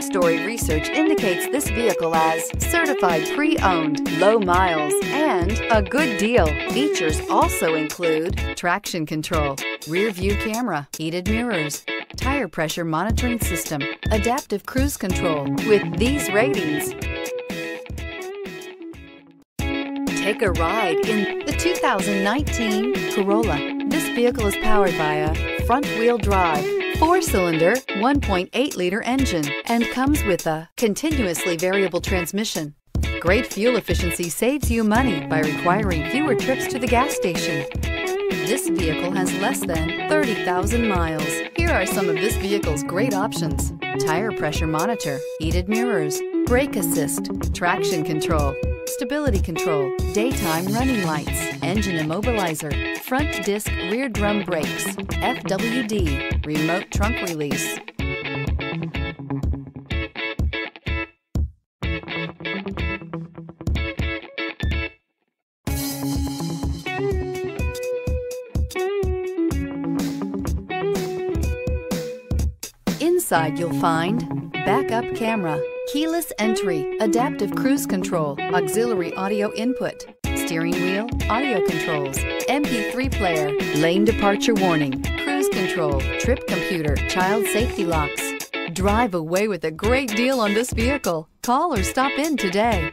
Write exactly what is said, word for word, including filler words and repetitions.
CarStory research indicates this vehicle as certified pre-owned, low miles, and a good deal. Features also include traction control, rear view camera, heated mirrors, tire pressure monitoring system, adaptive cruise control. With these ratings, take a ride in the two thousand nineteen Corolla. This vehicle is powered by a front-wheel drive, four-cylinder, one point eight liter engine, and comes with a continuously variable transmission. Great fuel efficiency saves you money by requiring fewer trips to the gas station. This vehicle has less than thirty thousand miles. Here are some of this vehicle's great options: tire pressure monitor, heated mirrors, brake assist, traction control, stability control, daytime running lights, engine immobilizer, front disc rear drum brakes, F W D, remote trunk release. Inside you'll find backup camera, keyless entry, adaptive cruise control, auxiliary audio input, steering wheel audio controls, M P three player, lane departure warning, cruise control, trip computer, child safety locks. Drive away with a great deal on this vehicle. Call or stop in today.